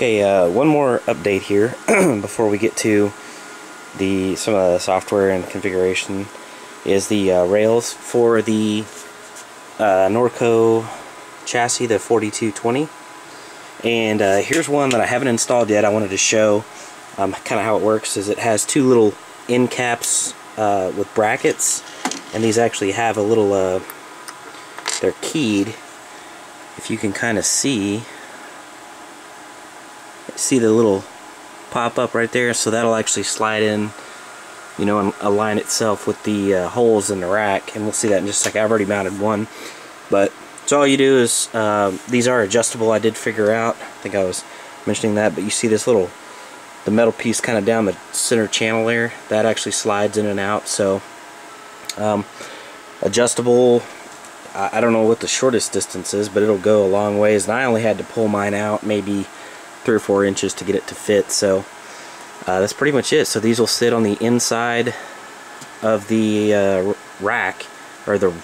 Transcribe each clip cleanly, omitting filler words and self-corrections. Okay, one more update here before we get to the some of the software and configuration is the rails for the Norco chassis, the 4220, and here's one that I haven't installed yet. I wanted to show kind of how it works. Is it has two little end caps with brackets, and these actually have a little they're keyed. If you can kind of see the little pop-up right there, so that'll actually slide in, you know, and align itself with the holes in the rack, and we'll see that in just a second. I've already mounted one, but so all you do is these are adjustable. I did figure out, I think I was mentioning that, but you see this little the metal piece kind of down the center channel there that actually slides in and out, so adjustable. I don't know what the shortest distance is, but it'll go a long ways, and I only had to pull mine out maybe 3 or 4 inches to get it to fit, so that's pretty much it. So these will sit on the inside of the rack, or the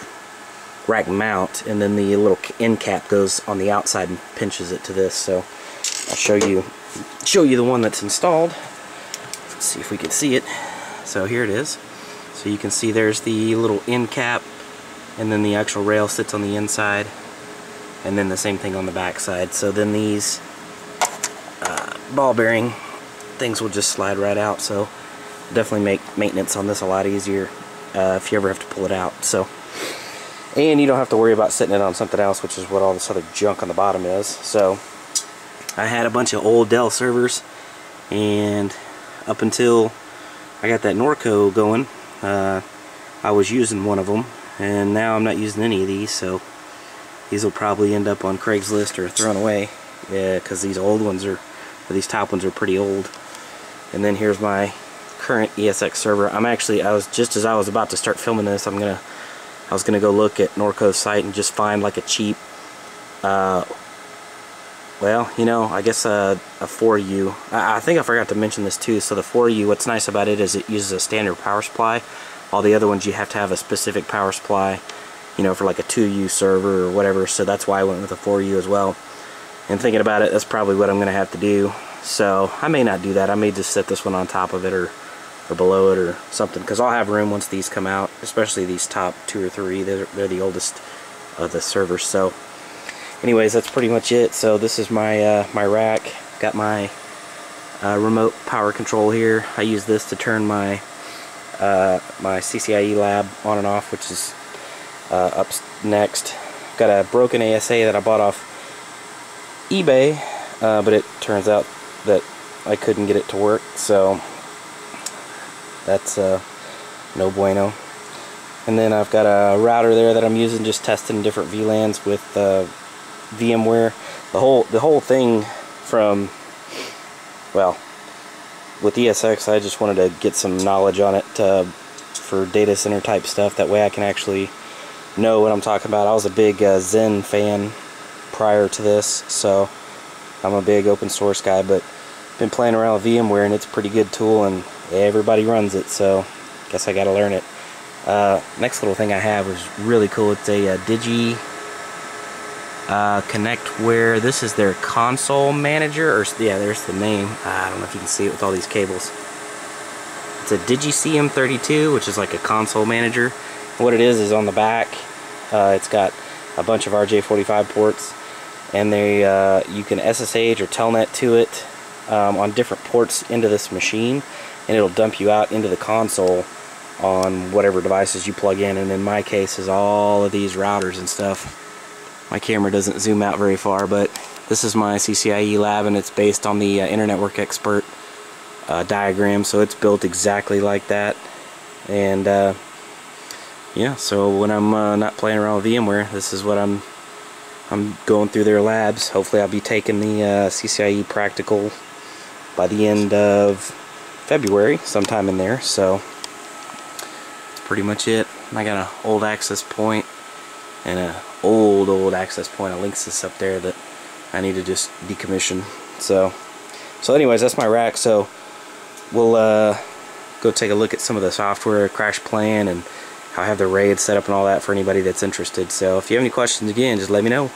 rack mount, and then the little end cap goes on the outside and pinches it to this. So I'll show you the one that's installed. Let's see if we can see it. So here it is. So you can see there's the little end cap, and then the actual rail sits on the inside, and then the same thing on the back side. So then these ball bearing things will just slide right out, so definitely make maintenance on this a lot easier if you ever have to pull it out. So, and you don't have to worry about sitting it on something else, which is what all this other junk on the bottom is. So I had a bunch of old Dell servers, and up until I got that Norco going, I was using one of them, and now I'm not using any of these, so these will probably end up on Craigslist or thrown away, because these old ones are, but these top ones are pretty old. And then here's my current ESX server. I was about to start filming this, I was gonna go look at Norco's site and just find like a cheap well, you know, I guess a 4U. I think I forgot to mention this too. So the 4U, what's nice about it is it uses a standard power supply. All the other ones you have to have a specific power supply, you know, for like a 2U server or whatever, so that's why I went with a 4U as well. And thinking about it, that's probably what I'm going to have to do. So I may not do that. I may just set this one on top of it or below it or something, because I'll have room once these come out, especially these top 2 or 3. They're the oldest of the servers. So anyways, that's pretty much it. So this is my my rack. Got my remote power control here. I use this to turn my my CCIE lab on and off, which is up next. Got a broken ASA that I bought off eBay, but it turns out that I couldn't get it to work, so that's no bueno. And then I've got a router there that I'm using, just testing different VLANs with VMware. The whole thing from, well, with ESX, I just wanted to get some knowledge on it for data center type stuff. That way I can actually know what I'm talking about. I was a big Zen fan prior to this, so I'm a big open source guy, but been playing around with VMware, and it's a pretty good tool, and everybody runs it, so I guess I gotta learn it. Next little thing I have is really cool. It's a Digi ConnectWare. This is their console manager, or yeah, there's the name. I don't know if you can see it with all these cables. It's a Digi CM32, which is like a console manager. What it is on the back, it's got a bunch of RJ45 ports, and they you can SSH or Telnet to it on different ports into this machine, and it'll dump you out into the console on whatever devices you plug in. And in my case is all of these routers and stuff. My camera doesn't zoom out very far, but this is my CCIE lab, and it's based on the Internetwork Expert diagram, so it's built exactly like that. And yeah, so when I'm not playing around with VMware, this is what I'm going through their labs. Hopefully I'll be taking the CCIE practical by the end of February, sometime in there. So that's pretty much it. I got an old access point, and an old access point, a Linksys up there that I need to just decommission. So anyways, that's my rack. So we'll go take a look at some of the software, CrashPlan, and I have the RAID set up and all that for anybody that's interested. So if you have any questions, again, just let me know.